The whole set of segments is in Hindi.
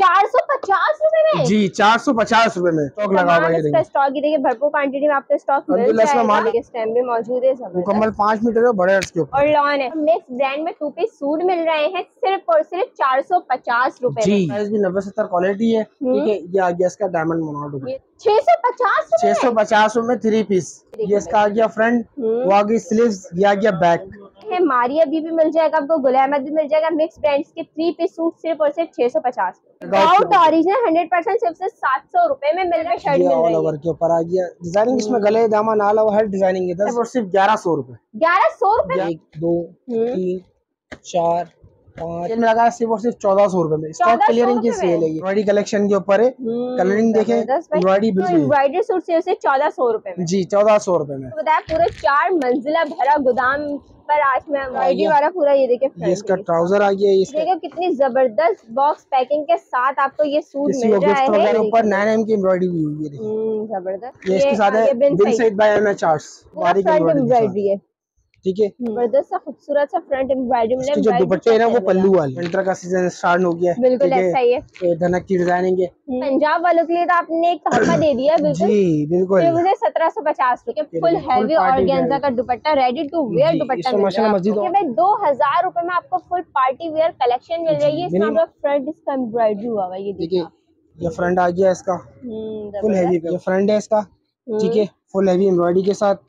450 रुपए में जी 450 रुपए में स्टॉक लगा हुआ है। स्टॉक की देखिए भरपूर क्वांटिटी में आपको स्टॉक मिल जाएगा। इस टाइम में मौजूद है सब मुकम्मल 5 मीटर है बड़े अर्ज के ऊपर और लॉन है। नेक्स्ट ब्रांड में 2 पीस सूट मिल रहे हैं सिर्फ और सिर्फ 450 रुपए जी। प्राइस भी 90-70 क्वालिटी है ठीक है। ये आ गया इसका डायमंड मोनोड 650 रुपए में 3 पीस। ये इसका आ गया फ्रंट, वो आ गई स्लीव्स, ये आ गया बैक है। मारिया बी भी मिल जाएगा आपको, गुल अहमद भी मिल जाएगा। मिक्स ब्रांड्स के 3 पीस सूट सिर्फ और सिर्फ 650 आउट ऑरिजिनल 100% सिर्फ 700 रुपए में मिल रहा है। शर्ट मिल रही है ऑल ओवर के ऊपर आ गया डिजाइनिंग, इसमें गले दामन आला हर डिजाइनिंग है। 1100 रुपए 1100 रुपए 1 2 3 4 5 में लगा सिर्फ और सिर्फ 1400 रुपए में। स्टॉक क्लियरिंग की सेल है। एम्ब्रॉयडरी कलेक्शन के ऊपर है, कलरिंग देखें एम्ब्रॉयडरी बिल्कुल। एम्ब्रॉयडरी सूट सिर्फ 1400 रुपए में जी 1400 रुपए में। बताया पूरा 4 मंजिला भरा गोदाम पर आज में आईडी वाला पूरा। ये देखिए इसका ट्राउजर आ गया, देखो कितनी जबरदस्त बॉक्स पैकिंग के साथ आपको ये सूट मिल रहा है। ऊपर 9mm की एम्ब्रॉयडरी हुई है देखिए जबरदस्त। ये इसके साथ है बिन साइड बाय एमएच आर्ट्स बारीक एम्ब्रॉयडरी है ठीक है। जबरदस्त सा खूबसूरत सा फ्रंट एम्ब्रॉयडरी में जो दुपट्टे है ना वो पल्लू वाले। विंटर का सीजन स्टार्ट हो गया है बिल्कुल ऐसा ही है। धनक की डिजाइनिंग है। पंजाब वालों के लिए तो आपने एक तोहफा दे दिया बिल्कुल जी बिल्कुल। ये मुझे 1750 रुपए फुल हैवी ऑर्गेन्जा का दुपट्टा रेडी टू वेयर दुपट्टा मिल रहा है। 2000 रुपए में आपको फुल पार्टी वेयर कलेक्शन मिल रही है। इसका फ्रंट इसका एम्ब्रॉयडरी हुआ है ये देखिए। ये फ्रंट आ गया इसका फुल हैवी, ये फ्रंट है इसका ठीक है फुल हैवी एम्ब्रॉयडरी के साथ।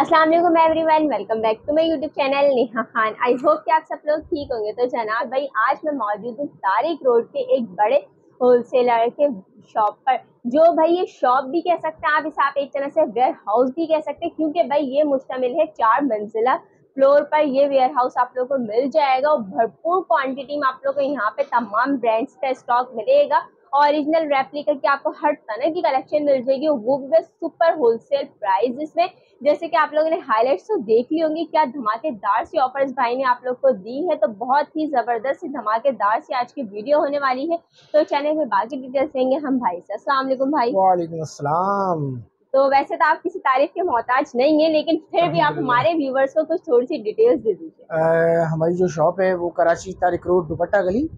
अस्सलाम वालेकुम everyone, welcome back to my YouTube channel Neha Khan. I hope कि आप सब लोग ठीक होंगे। तो जनाब भाई आज मैं मौजूद हूँ तारिक रोड के एक बड़े होलसेलर के शॉप पर, जो भाई ये शॉप भी कह सकते हैं आप, इसे आप एक तरह से वेयर हाउस भी कह सकते हैं क्योंकि भाई ये मुश्तमिल है 4 मंजिला फ्लोर पर। ये वेयर हाउस आप लोगों को मिल जाएगा और भरपूर क्वान्टिटी में आप लोगों को यहाँ पे तमाम ब्रांड्स का स्टॉक मिलेगा। ओरिजिनल रेप्लिका की आपको हर तरह की कलेक्शन मिल जाएगी, वो भी सुपर होलसेल प्राइस में। जैसे कि आप लोगों ने हाईलाइट्स तो देख ली होंगी, क्या धमाकेदार सी ऑफर्स भाई ने आप लोग को दी है। तो बहुत ही ज़बरदस्त धमाकेदार सी आज की वीडियो होने वाली है। तो चैनल में बाकी डिटेल्स देंगे हम भाई से। अस्सलाम वालेकुम भाई। वालेकुम अस्सलाम। तो वैसे तो आप किसी तारीफ के मोहताज नहीं है, लेकिन फिर भी आप हमारे व्यूवर्स को कुछ थोड़ी सी डिटेल्स दे दीजिए। हमारी जो शॉप है वो कराची तारिक रोड दुपट्टा गली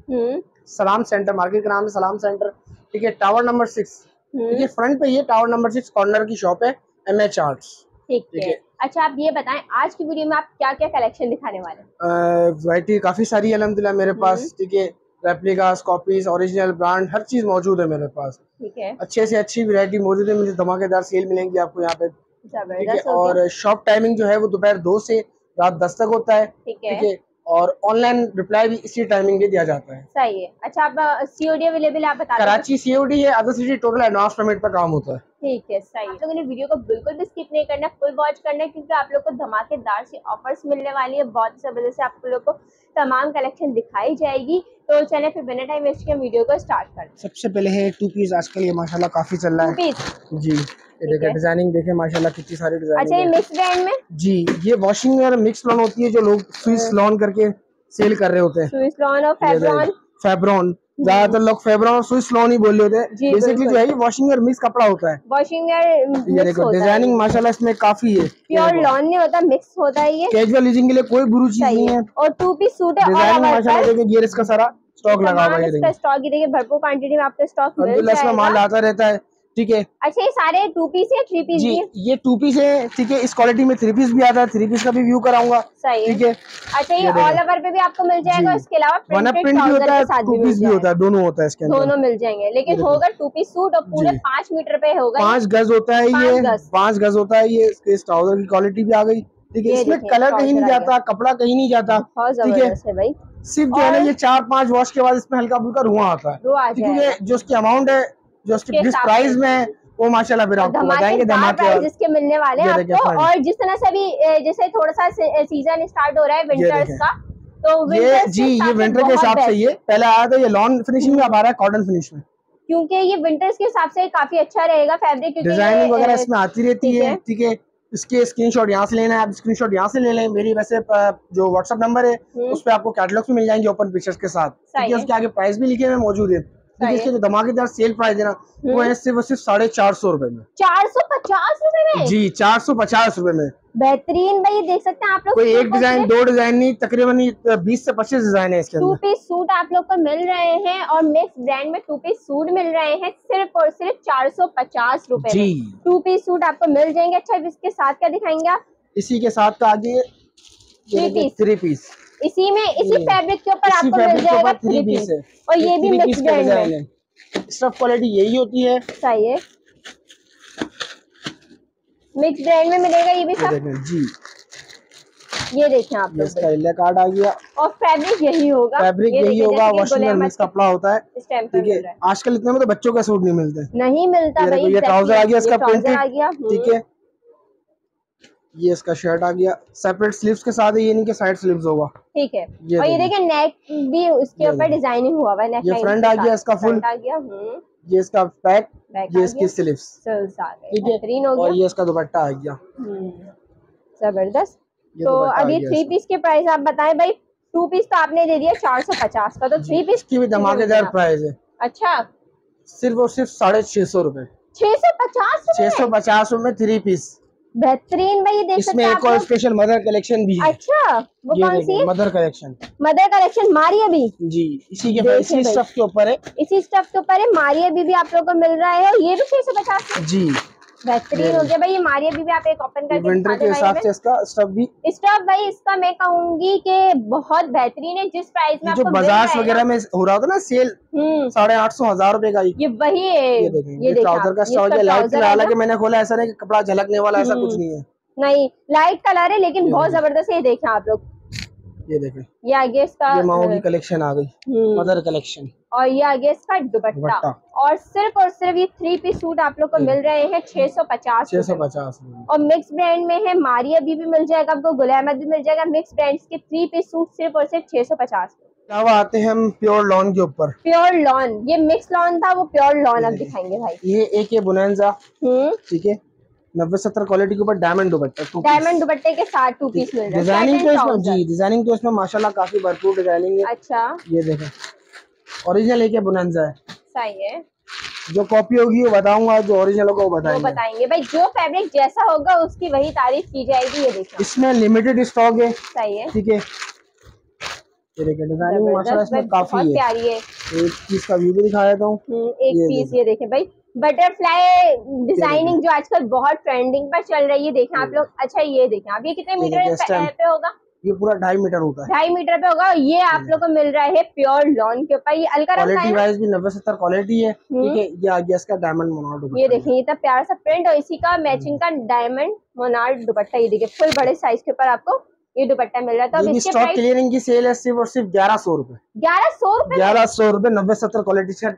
सलाम सेंटर, मार्केट का नाम है सलाम सेंटर ठीक है। टावर नंबर 6 ठीक है। फ्रंट पे ये टावर नंबर 6 कॉर्नर की शॉप है MH Arts ठीक है। अच्छा आप ये बताएं आज की वीडियो में आप क्या क्या कलेक्शन दिखाने वाले हैं? वैरायटी काफी सारी अल्हम्दुलिल्लाह मेरे पास ठीक है। रेप्लिकास, कॉपीज, ओरिजिनल ब्रांड हर चीज मौजूद है मेरे पास ठीक है। अच्छे से अच्छी वैरायटी मौजूद है, मुझे धमाकेदार सेल मिलेंगी आपको यहाँ पे। और शॉप टाइमिंग जो है वो दोपहर 2 से रात 10 तक होता है ठीक है। और ऑनलाइन रिप्लाई भी इसी टाइमिंग में दिया जाता है। सही है। अच्छा आप COD अवेलेबल आप बता कराची COD है, other city total advance payment पर काम होता है ठीक है। सही है। आप लोगों ने वीडियो को बिल्कुल भी स्किप नहीं करना, फुल वॉच करना है क्योंकि आप लोग को धमाकेदार सी ऑफर्स मिलने वाली है। बहुत ही जबरदस्त से आप लोग को तमाम कलेक्शन दिखाई जाएगी। तो चले फिर बिना टाइम वेस्ट किए वीडियो को स्टार्ट करें। सबसे पहले है 2 पीस आजकल ये माशाल्लाह काफी चल रहा है जी। ये देखिए डिजाइनिंग देखें माशाल्लाह कितनी सारी डिजाइन। अच्छा ये मिक्स ब्रांड में जी ये वॉशिंग और मिक्स लॉन होती है जो लोग स्विस लॉन करके सेल कर रहे होते हैं। स्विस लॉन और फैब्रॉन, फैब्रॉन ज्यादातर लोग फैब्रॉन और स्विस लॉन ही बोले होते हैं। बेसिकली जो है ये वॉशिंग और मिक्स कपड़ा होता है। वॉशिंग और देखो डिजाइनिंग माशाल्लाह इसमें काफी है। प्योर लॉन नहीं होता, मिक्स होता है। ये कैजुअल यूजिंग के लिए कोई बुरी चीज नहीं है। और 2 पीस सूट है डिजाइनिंग माशाल्लाह देखिए। ये इसका सारा स्टॉक लगा हुआ है, स्टॉक ही देखिए भरपूर क्वांटिटी में आपको स्टॉक मिल जाएगा। अल्हम्दुलिल्लाह माल आता रहता है ठीक है। अच्छा ये सारे 2 पीस है 3 पीस जी? ये 2 पीस है ठीक है। इस क्वालिटी में 3 पीस भी आता है, 3 पीस का भी व्यू कराऊंगा ठीक है। अच्छा ये ऑल ओवर पे भी आपको मिल जाएगा, इसके अलावा प्रिंट भी होता है, 2 पीस भी होता है, दोनों होता है इसके अंदर, दोनों मिल जाएंगे। लेकिन होगा 2 पीस सूट और पूरे 5 मीटर पे होगा, 5 गज होता है ये, 5 गज होता है ये। इसके ट्राउजर की क्वालिटी भी आ गई ठीक है। इसमें कलर कहीं नहीं जाता, कपड़ा कहीं नहीं जाता ठीक है। भाई सिर्फ जो है ना ये 4-5 वॉश के बाद इसमें हल्का फुल्का रुआ आता है क्योंकि जो उसकी अमाउंट है जो उसकी जिस प्राइस में वो माशाल्लाह फिर आपको बताएंगे धमाकेदार जिसके मिलने वाले हैं आपको। और जिस तरह से अभी जैसे थोड़ा सा सीजन स्टार्ट हो रहा है विंटर्स का, तो ये जी ये विंटर के हिसाब से ये पहले आया था, ये लॉन फिनिशिंग में अब आ रहा है कॉटन फिनिश में क्योंकि ये विंटर्स के हिसाब से काफी अच्छा रहेगा फैब्रिक। डिजाइनिंग वगैरह इसमें आती रहती है ठीक है। इसके स्क्रीनशॉट यहाँ से लेना है, आप स्क्रीनशॉट यहाँ से ले लें। मेरी वैसे जो व्हाट्सएप नंबर है उस पर आपको कैटलॉग भी मिल जाएंगे ओपन पिक्चर्स के साथ, उसके आगे प्राइस भी लिखे हुए मौजूद है इसके जो धमाकेदार सेल प्राइस है ना वो है सिर्फ 450 रूपए में। 450 रूपए में जी, 450 रूपए में। बेहतरीन भाई, देख सकते हैं आप लोग, कोई एक डिजाइन दो डिजाइन नहीं, तकरीबन 20 से 25 डिजाइन है इसके अंदर। टू पीस सूट आप लोग को मिल रहे हैं और मिक्स ब्रांड में टू पीस सूट मिल रहे हैं सिर्फ और सिर्फ 450 रूपए जी। टू पीस सूट आपको मिल जाएंगे। अच्छा, इसके साथ क्या दिखाएंगे आप? इसी के साथ का आगे थ्री पीस इसी में, इसी फैब्रिक के ऊपर आपको मिल जाएगा 3 पीस है। और ये भी मिक्स ब्रांड है। स्टफ क्वालिटी यही होती है, सही है, मिक्स ब्रांड में मिलेगा ये भी सब जी। ये देखें आप लोग, इसका कार्ड आ गया और फैब्रिक यही होगा, फैब्रिक यही होगा। वॉशिंग में मिक्स कपड़ा होता है, ठीक है। आजकल इतने में तो बच्चों का सूट नहीं मिलता, नहीं मिलता भाई। ये ट्राउजर आ गया, इसका प्रिंटेड आ गया, ठीक है। ये इसका शर्ट आ गया, सेपरेट स्लीव्स के साथ है, ये नहीं कि साइड स्लीव्स होगा, ठीक है। और ये देखिए नेक भी उसके ऊपर डिजाइनिंग हुआ है, नेक ये फ्रंट आ गया, इसका फुल आ गया, ये इसका बैक, ये इसकी स्लीव्स आ गई, बेहतरीन हो गया। और ये इसका दुपट्टा आ गया, जबरदस्त। तो अब ये 3 पीस के प्राइस आप बताएं भाई। 2 पीस तो आपने दे दिया 450 का, तो 3 पीस की भी धमाकेदार प्राइस है। अच्छा, सिर्फ और सिर्फ 650 रूपए, 650 रूपए में 3 पीस। बेहतरीन भाई, ये देख सकते हैं आप। इसमें एक और स्पेशल मदर कलेक्शन भी है। अच्छा, वो कौन सी? मदर कलेक्शन मारिया बी जी। इसी स्टफ के ऊपर है, इसी स्टफ के ऊपर है। मारिया बी भी आप लोगों को मिल रहा है, ये भी 650 जी। बेहतरीन हो गया भाई, ये मारिया बी भी आप एक ओपन करके विंटर के हिसाब से इसका स्टफ भाई, इसका मैं कहूंगी कि बहुत बेहतरीन है। जिस प्राइस में जो बाजार वगैरह में हो रहा होता ना सेल, 850-1000 रूपए का ये वही है। ये ट्राउजर का स्टॉक है, लाइट कलर, हालांकि मैंने खोला ऐसा नहीं कपड़ा झलकने वाला, ऐसा कुछ नहीं है, नहीं लाइट कलर है लेकिन बहुत जबरदस्त। ये देखें आप लोग, ये देखें, ये आगे इसका माओ की कलेक्शन आ गई, मदर कलेक्शन। और ये आगे इसका दुपट्टा। और सिर्फ ये 3 पीस सूट आप लोग को मिल रहे हैं 650 और मिक्स ब्रांड में है। मारिया बी भी मिल जाएगा आपको, गुल अहमद भी मिल जाएगा, मिक्स ब्रांड के 3 पीस सूट सिर्फ और सिर्फ 650। अलावा आते हैं हम प्योर लॉन के ऊपर। प्योर लॉन, ये मिक्स लॉन था, वो प्योर लॉन आप दिखाएंगे भाई। ये एक ये बुनैनजा, ठीक है, 90-70 क्वालिटी के ऊपर डायमंड दुपट्टा, डायमंड दुपट्टे के साथ 2 पीस मिल रहा है। डिजाइनिंग तो इसमें जी, डिजाइनिंग तो इसमें माशाल्लाह काफी भरपूर डिजाइनिंग है। अच्छा, ये देखें, ओरिजिनल एक बुनैनजा है, सही है। जो कॉपी होगी वो बताऊंगा, जो ओरिजिनल होगा वो बताएंगे भाई। जो फैब्रिक जैसा होगा उसकी वही तारीफ की जाएगी। ये देखिए, इसमें लिमिटेड स्टॉक है, सही है, ठीक है। डिजाइनिंग माशाल्लाह इसमें काफी प्यारी है। एक पीस का व्यू भी दिखा देता हूं, एक पीस ये देखें भाई, बटरफ्लाई डिजाइनिंग जो आजकल बहुत ट्रेंडिंग पर चल रही है, देखें आप लोग। अच्छा, ये देखें आप, ये कितने मीटर पे होगा? ये पूरा 2.5 मीटर होता है, 2.5 मीटर पे होगा। ये आप लोगों को मिल रहा है प्योर लॉन के ऊपर। ये हल्का क्वालिटी वाइज भी 90-70 क्वालिटी है, ठीक है। ये आ गया इसका डायमंड मोनार्ड दुपट्टा, ये देखिए, इतना प्यारा सा प्रिंट और इसी का मैचिंग का डायमंड मोनार्ड दुपट्टा। ये देखिए, फुल बड़े साइज के ऊपर आपको ये दुपट्टा मिल रहा था। अब इसके स्टॉक क्लियरिंग की सेल है सिर्फ और सिर्फ 1100 रूपए, 1100 रूपए 90-70 क्वालिटी का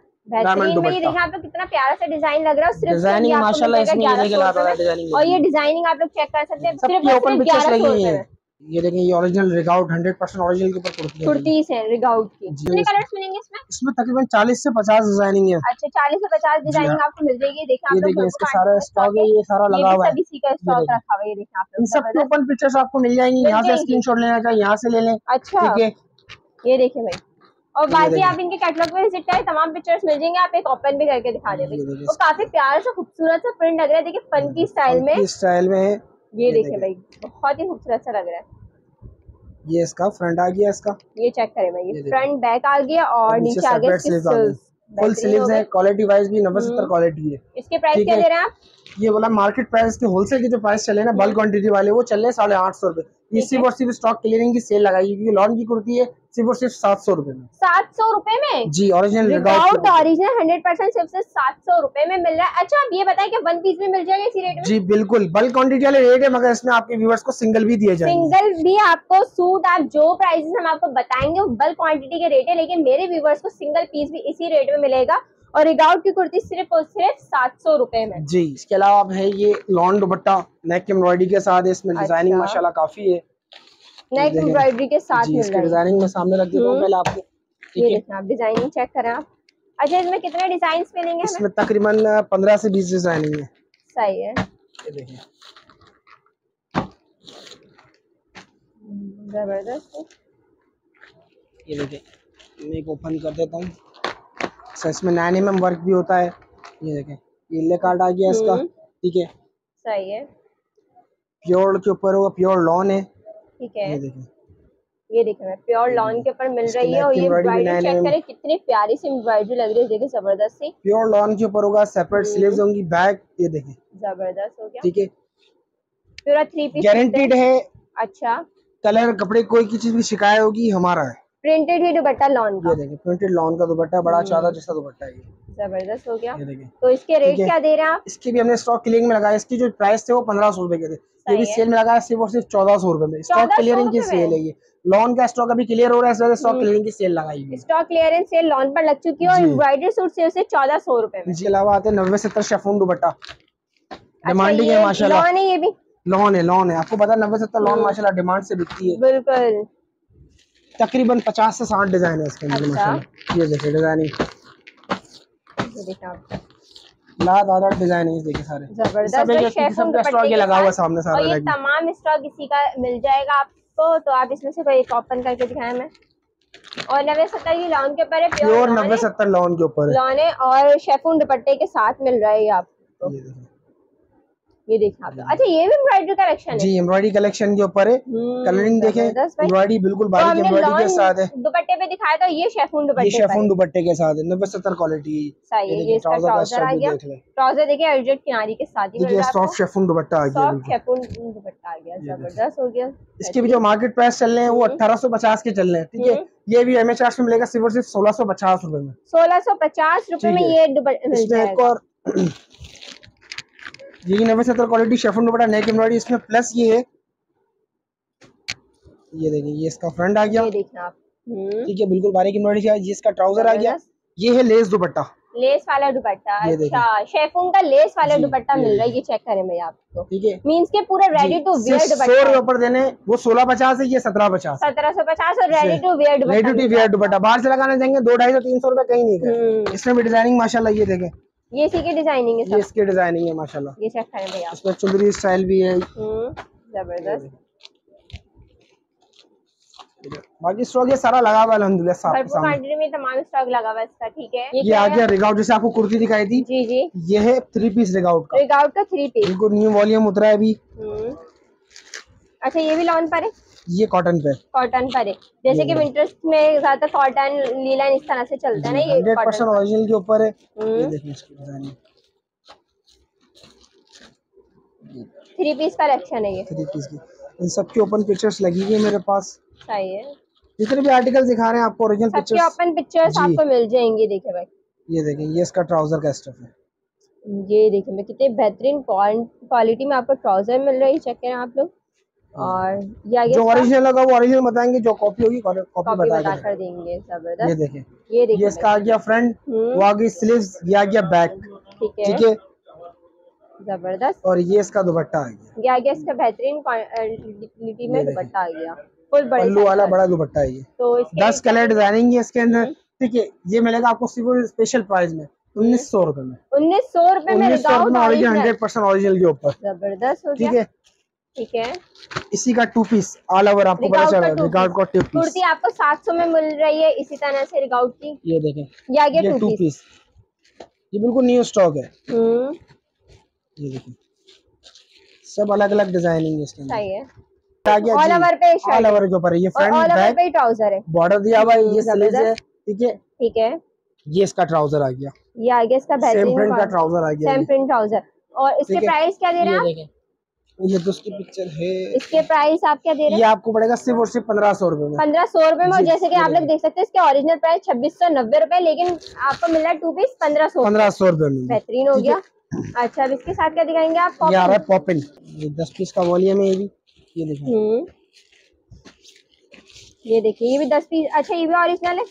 डायमंड दुपट्टा। ये देखिए आप लोग, कितना प्यारा सा डिजाइन लग रहा है। सिर्फ डिजाइनिंग माशाल्लाह इसमें डिजाइनिंग, और ये डिजाइनिंग आप लोग चेक कर सकते हैं सिर्फ ओपन पिक्चर्स लगी है। ये देखें, ये ओरिजिनल रिगाउट 100% ओरिजिनल के ऊपर कुर्तीस है रिगाउट की। कितने कलर्स मिलेंगे इसमें? इसमें तकरीबन 40 से 50 डिजाइनिंग है। अच्छा, 40 से 50 डिजाइनिंग आपको मिल जाएगी। देखिए आप लोग, इसका सारा स्टॉक है, ये सारा लगा हुआ है, सभी का स्टॉक रखा हुआ है। ये देखिए आप लोग, सब ओपन पिक्चर्स आपको मिल जाएंगी। यहाँ से स्क्रीनशॉट लेना चाहिए, यहाँ से ले लें, अच्छा, ठीक है। ये देखिए भाई, और बाकी आप इनके कैटलॉग में विजिट करें, तमाम पिक्चर्स मिल जाएंगे। आप एक ओपन भी करके दिखा दे भाई, वो काफी प्यारा सा खूबसूरत सा प्रिंट लग रहा है। देखिए फनकी स्टाइल में है। ये देखें भाई, बहुत ही खूबसूरत सा लग रहा है। ये इसका फ्रंट आ गया, इसका ये चेक करें भाई, ये फ्रंट बैक आ गया और नीचे आ गया फुल स्लीव्स है। क्वालिटी वाइज भी 90-70 क्वालिटी है। इसके प्राइस क्या दे रहे हैं आप? ये वाला मार्केट प्राइस के होलसेल के जो प्राइस चले ना, बल्क क्वांटिटी वाले, वो चल रहे हैं 850 रूपए। ये सिर्फ और सिर्फ स्टॉक क्लियरिंग की सेल लगाई, क्योंकि लॉन की कुर्ती है सिर्फ और सिर्फ 700 रूपए में। 700 रूपए में जी, ओरिजिनल 100% सिर्फ 700 रूपए में मिल रहा है। अच्छा, आप ये बताएं कि 1 पीस भी मिल जाएगा इसी रेट में? जी बिल्कुल, बल्क क्वांटिटी वाले रेट है, मगर इसमें आपके व्यूअर्स को सिंगल भी दिया जाएगा। सिंगल भी आपको सूट, आप जो प्राइसेस हम आपको बताएंगे वो बल्क क्वांटिटी के रेट है, लेकिन मेरे व्यूअर्स को सिंगल पीस भी इसी रेट में मिलेगा। और रिगाउट की कुर्ती सिर्फ और सिर्फ 700 रूपए में जी। इसके अलावा अब है ये लॉन दुपट्टा, नेक एम्ब्रॉयडरी के साथ, इसमें डिजाइनिंग माशाल्लाह काफी है। नेक एम्ब्रॉयडरी के साथ डिजाइनिंग में सामने रख देता हूं पहले आपको, ये देखिए आप डिजाइनिंग चेक करें आप। अच्छा, इसमें कितने डिजाइन्स मिलेंगे? इसमें तकरीबन 15 से 20 डिजाइनिंग है, सही है। ये देखिए जबरदस्त, ये देखिए मैं ओपन कर देता हूं। सर इसमें 9mm वर्क भी होता है। ये देखें पीले कार्ड आ गया इसका, ठीक है सही है। प्योर के ऊपर होगा, प्योर लॉन है, ठीक है। ये देखें, ये देखें मैं प्योर लॉन के ऊपर मिल रही है। और ये एम्ब्रॉयडरी चेक करें कितनी प्यारी सी एम्ब्रॉयडरी लग रही है, देखिए जबरदस्त सी। प्योर लॉन के ऊपर होगा, सेपरेट स्लीव्स होंगी, बैक ये देखें जबरदस्त हो गया, ठीक है। पूरा 3 पीस गारंटीड है। अच्छा कलर कपड़े कोई की चीज भी शिकायत होगी हमारा है। प्रिंटेड है दुपट्टा लॉन का, ये देखिए प्रिंटेड लॉन का दुपट्टा, बड़ा चादर जैसा दुपट्टा है, जबरदस्त हो गया। तो इसके रेट क्या दे रहे हैं आप? इसकी भी हमने स्टॉक क्लियरिंग में लगाया, इसकी जो प्राइस थे वो 1500 रुपए के थे, ये भी सेल में लगाया सिर्फ और सिर्फ 1400 रुपए में। स्टॉक क्लियरिंग की सेल है ये, लॉन का स्टॉक अभी क्लियर हो रहा है, इस वजह से स्टॉक क्लियरिंग की सेल लगाई है। स्टॉक क्लियरेंस सेल लॉन पर लग चुकी है और एम्ब्रॉयडरी सूट से उसे 1400 रुपए में। इसके अलावा आते हैं 90-70 शेफोन दुपट्टा, डिमांडिंग है माशाल्लाह। लॉन है, ये भी लॉन है, आपको पता है 90-70 लॉन माशाल्लाह डिमांड से बिकती है। बिल्कुल तकरीबन 50 से 60 डिजाइन है इसके अंदर माशाल्लाह। ये देखिए डिजाइनिंग डिजाइन है, देखिए सारे जबरदस्त लगा हुआ सामने सारा, और ये तमाम स्टॉक इसी का मिल जाएगा आपको। तो आप इसमें से कोई एक ओपन करके दिखाएं मैं। और 90-70 ये लॉन के ऊपर है, प्योर 90-70 लॉन के ऊपर है, लॉन है और शेफून दुपट्टे के साथ मिल रहा है आपको। ये देखिए आप, अच्छा ये भी एम्ब्रॉयडरी कलेक्शन है जी, एम्ब्रॉयडरी कलेक्शन के ऊपर है। कलरिंग देखें, एम्ब्रॉयडरी बिल्कुल बारीक एम्ब्रॉयडरी के साथ है। दुपट्टे पे दिखाया था ये शेफून दुपट्टे, ये शेफून दुपट्टे के साथ है, 90-70 क्वालिटी सही है। ये इसका ट्राउजर आ गया, ट्राउजर देखिए अर्जेंट किनारी के साथ ही मिल रहा है, सॉफ्ट शेफून दुपट्टा आ गया, सॉफ्ट शेफून दुपट्टा आ गया, जबरदस्त हो गया। इसके भी जो मार्केट प्राइस चल रहे हैं वो 1850 के चल रहे हैं, ठीक है। ये भी MH Arts में मिलेगा सिर्फ और सिर्फ 1650 रुपए में, 1650 रुपए में ये दुपट्टा। ये 90-70 क्वालिटी शेफन दुपट्टा नेक एम्ब्रॉयडरी इसमें प्लस ये है। ये देखिए ये इसका फ्रंट आ गया, ये देखना आप, ठीक है बिल्कुल बारीक एम्ब्रॉयडरी का। ये इसका ट्राउजर आ गया, ये है लेस दुपट्टा, लेस वाला दुपट्टा, अच्छा शेफन का लेस वाला दुपट्टा मिल रहा है, ये चेक करें मैं आपको, ठीक है। मींस के पूरा रेडी टू वेयर दुपट्टा, 100 ऊपर देने वो 1650 है, ये 1750, 1750 और रेडी टू वेयर दुपट्टा। बाहर से लगाना चाहेंगे 200-300 कहीं नहीं गए। इसमें भी डिजाइनिंग माशाल्लाह, ये देखें ये इसी की डिजाइनिंग है, ये इसकी डिजाइनिंग है माशाल्लाह। ये चेक करें भैया, इसमें चुंदरी स्टाइल भी है, जबरदस्त। बाकी स्टॉक ये सारा लगा हुआ है अल्हम्दुलिल्लाह, साफ साफ में तमाम स्टॉक लगा हुआ है इसका, ठीक है। ये आ गया रिग आउट, जैसे आपको कुर्ती दिखाई थी जी जी, ये है 3 पीस रिग आउट का, बिल्कुल न्यू वॉल्यूम उतरा है अभी। अच्छा ये भी लॉन पर है, ये कॉटन पर है, जैसे कि विंटर्स में ज्यादा कॉटन लीलन इस तरह से चलता है ना, ये 100% ओरिजिनल के ऊपर है। ये देखिए इसकी डिजाइनिंग, 3 पीस का कलेक्शन है ये, 3 पीस की। इन सब के ओपन पिक्चर्स लगी हुई है मेरे पास, सही है। जितने भी आर्टिकल दिखा रहे हैं आपको ओरिजिनल पिक्चर्स, सबके ओपन पिक्चर्स आपको मिल जाएंगे। देखिए भाई ये देखिए, ये इसका ट्राउजर का स्टफ है, ये देखिए मैं कितने बेहतरीन क्वालिटी में आपको ट्राउजर मिल रहा है, चेक करें आप लोग। और जो ओरिजिनल होगा वो ओरिजिनल बताएंगे, जो कॉपी होगी कॉपी बता कर देंगे, जबरदस्त। ये देखें ये इसका आ गया फ्रंट, वो आ गई स्लीव्स, ये आ गया बैक, ठीक है जबरदस्त। और ये इसका दुपट्टा आ गया, ये आ गया इसका बेहतरीन क्वालिटी में दुपट्टा आ गया, फुल पल्लू वाला बड़ा दुपट्टा है ये। तो 10 कलर डिजाइनिंग है इसके अंदर, ठीक है। ये मिलेगा आपको सिर्फ स्पेशल प्राइस में 1900 रुपए में, 1900 रुपए में 100% ओरिजिनल के ऊपर, जबरदस्त हो गया, ठीक है ठीक है। इसी का 2 पीस ऑल ओवर आपको पता चल रहा है, रिगाउट का 2 पीस कुर्ती आपको 700 में मिल रही है, इसी तरह से रिगाउट की। ये देखें ये आ गया 2 पीस, ये बिल्कुल न्यू स्टॉक है। ये देखें सब अलग अलग डिजाइनिंग है इसके अंदर, सही है। ऑल ओवर पे ऑल ओवर के ऊपर है, ये फ्रंट बैक ऑल ओवर पे ट्राउजर है, बॉर्डर दिया हुआ है, ये स्लीव्स है, ठीक है ठीक है। ये इसका ट्राउजर आ गया, ये आ गया इसका बेहतरीन सेम प्रिंट का ट्राउजर आ गया, सेम प्रिंट ट्राउजर। और इसके प्राइस क्या दे रहे हैं? ये देखें ये तो उसकी पिक्चर है, इसके प्राइस आप क्या दे रहे हैं? ये आपको पड़ेगा सिर्फ और सिर्फ 1500 रुपए में, 1500 रुपए में। और जैसे कि आप लोग देख सकते हैं इसके ओरिजिनल प्राइस 2690 रुपए, लेकिन आपको मिल रहा है 2 पीस 1500 रुपए में, बेहतरीन हो गया। अच्छा अब इसके साथ क्या दिखाएंगे आप? ये आ रहा है पॉपिन, 10 पीस का वॉल्यूम है ये भी, ये देखिए ये भी 10 पीस। अच्छा ये भी ओरिजिनल है?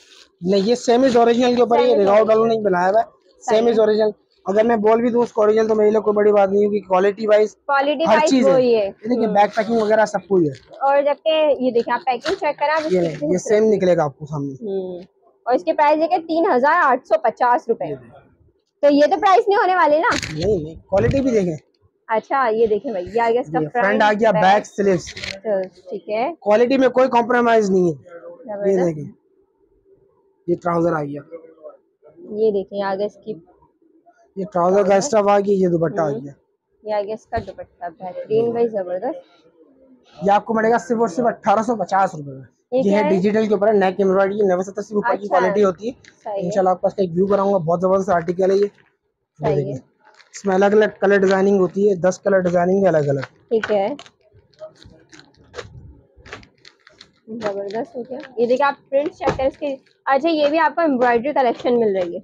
नहीं ये सेम इज ओरिजिनल के ऊपर, ये रिगाउट वालों ने बनाया हुआ है, सेम इज ओरिजिनल। अगर मैं बोल भी दूं उसको ओरिजिनल तो मेरे लिए कोई बड़ी बात नहीं होगी, क्वालिटी वाइज वो ही है। देखिए बैक पैकिंग वगैरह सब कुछ है, और जबकि ये देखिए आप पैकिंग चेक करा, ये सेम निकलेगा आपको सामने। और इसके प्राइस देखिए 3850 रुपए। तो ये तो प्राइस नहीं होने वाले ना, नहीं क्वालिटी भी देखें। अच्छा ये देखें भाई, ये आ गया इसका फ्रंट आ गया, बैक स्लीव्स, ठीक है क्वालिटी में कोई कॉम्प्रोमाइज नहीं है। ये देखें ये ट्राउजर आ गया, ये देखिए आगे इसकी ये ट्राउजर का स्टफ आ गया, ये दुपट्टा आ गया, ये आगे इसका दुपट्टा बेहतरीन भाई जबरदस्त। ये आपको मिलेगा सिर्फ और सिर्फ 1850 रुपए में। ये है डिजिटल के ऊपर नेक एम्ब्रॉयडरी 90-70 से ऊपर की क्वालिटी होती है। इंशाल्लाह आपको इसका एक व्यू कराऊंगा, बहुत जबरदस्त आर्टिकल है ये। इसमें अलग अलग कलर डिजाइनिंग होती है, 10 कलर डिजाइनिंग अलग अलग। ठीक है जबरदस्त हो गया। ये देखिए आप प्रिंट चेक करें इसके। अच्छा ये भी आपको एम्ब्रॉयडरी कलेक्शन मिल रही है,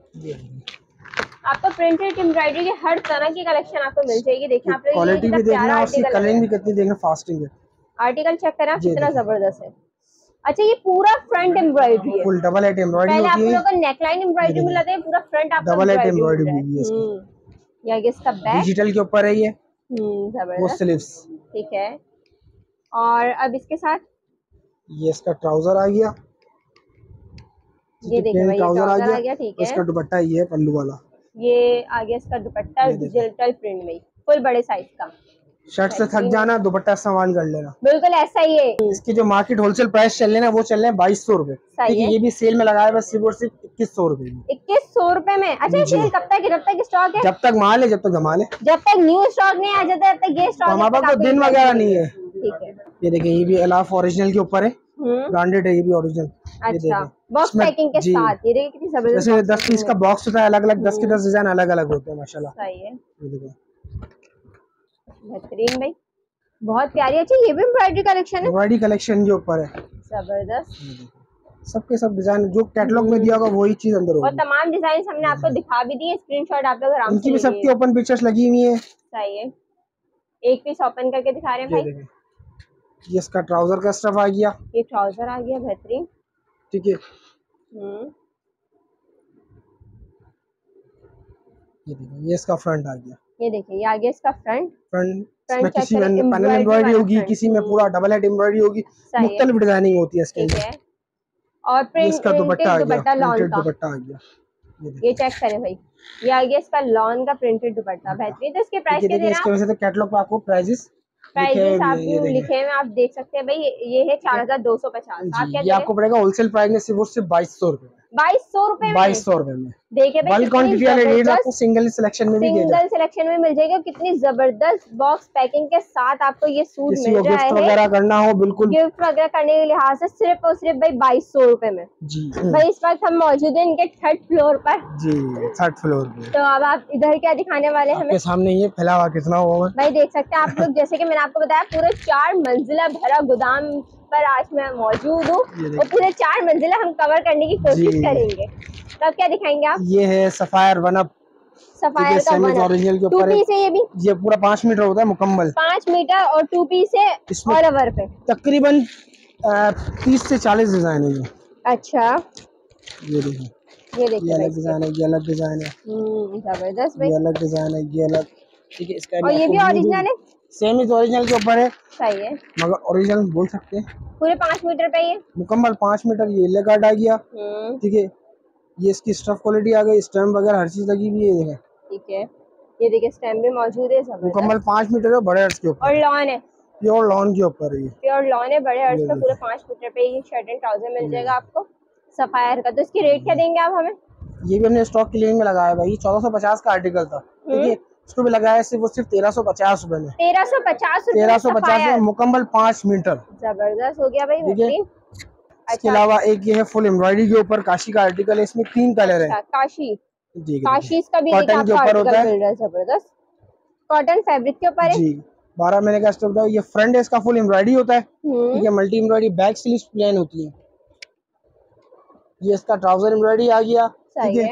आपको प्रिंटेड एम्ब्रॉयडरी के हर तरह की कलेक्शन आपको मिल जाएगी। देखिए आप क्वालिटी भी देखना, उसकी कलरिंग भी कितनी देखना, फास्टिंग है। आर्टिकल चेक करें आप कितना जबरदस्त है। अच्छा ये पूरा फ्रंट एम्ब्रॉयडरी है, फुल डबल एट एम्ब्रॉयडरी होती है। पहले आप लोगों को नेकलाइन एम्ब्रॉयडरी मिला था, पूरा फ्रंट आपको डबल एट एम्ब्रॉयडरी मिली है इसकी। ये इसका बैक डिजिटल के ऊपर है ये, जबरदस्त स्लीव्स। ठीक है और अब इसके साथ ये इसका ट्राउजर आ गया, ये देखिए भाई ट्राउजर आ गया। ठीक है इसका दुपट्टा ये है पल्लू वाला, ये आ गया इसका दुपट्टा डिजिटल प्रिंट में फुल बड़े साइज का। शर्ट से थक जाना, दुपट्टा संभाल कर लेना, बिल्कुल ऐसा ही है। इसकी जो मार्केट होलसेल प्राइस चल रहे हैं वो चल रहे हैं 2200 रूपए। ये भी सेल में लगाया बस सिर्फ और सिर्फ 2100 रूपए में, 2100 रूपए में। अच्छा सेल कब तक है? जब तक स्टॉक है, जब तक माल है, जब तक जमाल है, जब तक न्यू स्टॉक नहीं आ जाता तब तक ये स्टॉक हमारे पास दिन वगैरह नहीं है। ठीक है ये देखिए ये भी अलाफ ओरिजिनल के ऊपर है, ब्रांडेड है ये भी ओरिजिनल। अच्छा बॉक्स पैकिंग के साथ ये देखिए कितनी जबरदस्त। जैसे 10 पीस का बॉक्स होता है, अलग अलग 10 के 10 डिजाइन अलग अलग होते हैं। माशाल्लाह सही है, ये देखिए बेहतरीन भाई बहुत प्यारी। अच्छा ये भी एम्ब्रॉयडरी कलेक्शन है, एम्ब्रॉयडरी कलेक्शन के ऊपर है जबरदस्त। सबके सब डिजाइन जो कैटलॉग में दिया होगा वही चीज अंदर होगी, और तमाम डिजाइन हमने आपको दिखा भी दिए, स्क्रीनशॉट आप लोग आराम से इनकी भी सबकी ओपन पिक्चर्स लगी हुई है। सही है एक पीस ओपन करके दिखा रहे हैं भाई। ये इसका ट्राउजर का स्टफ आ गया, ये ट्राउजर आ गया बेहतरीन। ठीक है ये देखिए ये इसका फ्रंट आ गया, ये देखिए ये आ गया इसका फ्रंट। फ्रंट किसी में पैनल एम्ब्रॉयडरी होगी, किसी में पूरा डबल हेड एम्ब्रॉयडरी होगी, मुख्तलिफ डिजाइनिंग होती है इसके अंदर। और प्रिंट इसका दुपट्टा लॉन का दुपट्टा आ गया, ये चेक करें भाई, ये आ गया इसका लॉन का प्रिंटेड दुपट्टा बेहतरीन। तो इसके प्राइस कितने हैं? इसके वैसे तो कैटलॉग पे आपको प्राइसेस प्राइजेस आप लिखे हैं, आप देख सकते हैं भाई। ये है 4250, आपको पड़ेगा होलसेल प्राइस में सिर्फ और सिर्फ 2200 रूपए। 2200 रूपए, 2200 रूपए में देखिए बल्क क्वांटिटी वाले रेट आपको सिंगल सिलेक्शन में भी मिल जाएगा, सिंगल सिलेक्शन में मिल जाएगा। कितनी जबरदस्त बॉक्स पैकिंग के साथ आपको ये सूट मिल रहा है। गिफ्ट वगैरह करना हो, बिल्कुल गिफ्ट वगैरह करने के लिहाज से सिर्फ और सिर्फ भाई 2200 रूपए में। जी भाई इस वक्त हम मौजूद है इनके 3rd फ्लोर पर। जी 3rd फ्लोर पे। तो अब आप इधर क्या दिखाने वाले हैं हमें? सामने ये फैलावा कितना होगा भाई देख सकते हैं आप लोग। जैसे की मैंने आपको बताया पूरे 4 मंजिला भरा गोदाम पर आज मैं मौजूद हूँ, और पूरे 4 मंजिला हम कवर करने की कोशिश करेंगे। तब क्या दिखाएंगे आप? ये है सफायर वन अप, सफायर का वन ओरिजिनल के ऊपर है। ये भी ये पूरा 5 मीटर होता है मुकम्मल, 5 मीटर और 2 पीस है। और अवर पे तकरीबन 30 से 40 डिजाइन है ये। अच्छा ये देखिए, ये देखिए अलग डिजाइन है, ये अलग डिजाइन है जबरदस्त, ये अलग डिजाइन है, ये अलग। ठीक है इसका ये भी ओरिजिनल है, सेम इज ओरिजिनल के ऊपर है। सही है मगर ओरिजिनल बोल सकते हैं, पूरे 5 मीटर पे ये मुकम्मल 5 मीटर। ये ले काट आ गया। ठीक है ये इसकी स्टफ क्वालिटी आ गई, स्टैम्प वगैरह हर चीज लगी हुई है। ठीक है ये देखिए स्टैम्प भी मौजूद है, मुकम्मल 5 मीटर है, बड़े अर्ज के ऊपर, और लॉन है, प्योर लॉन के ऊपर है, प्योर लॉन है, बड़े अर्ज का। पूरे 5 मीटर पे ये शर्ट एंड ट्राउजर मिल जाएगा आपको सफायर का। तो इसकी रेट क्या देंगे आप हमें? ये भी हमने स्टॉक क्लियरिंग में लगाया भाई, 1450 का आर्टिकल था। ठीक है इसको भी लगाया सिर्फ और सिर्फ 1350 रूपए में, 1350 मुकम्मल 5 मीटर। जबरदस्त हो गया भाई। अच्छा। इसके अलावा एक ये है फुल एम्ब्रॉयडरी के ऊपर काशी का आर्टिकल है, इसमें 3 कलर है। काशी काशी इसका भी कॉटन के ऊपर होता है, जबरदस्त कॉटन फैब्रिक के ऊपर है। 12 महीने का स्टॉक है। ये फ्रंट है इसका फुल एम्ब्रॉयडरी होता है। ठीक है multi embroidery, back sleeves plain होती है। ये इसका ट्राउजर एम्ब्रॉयडरी आ गया। ठीक है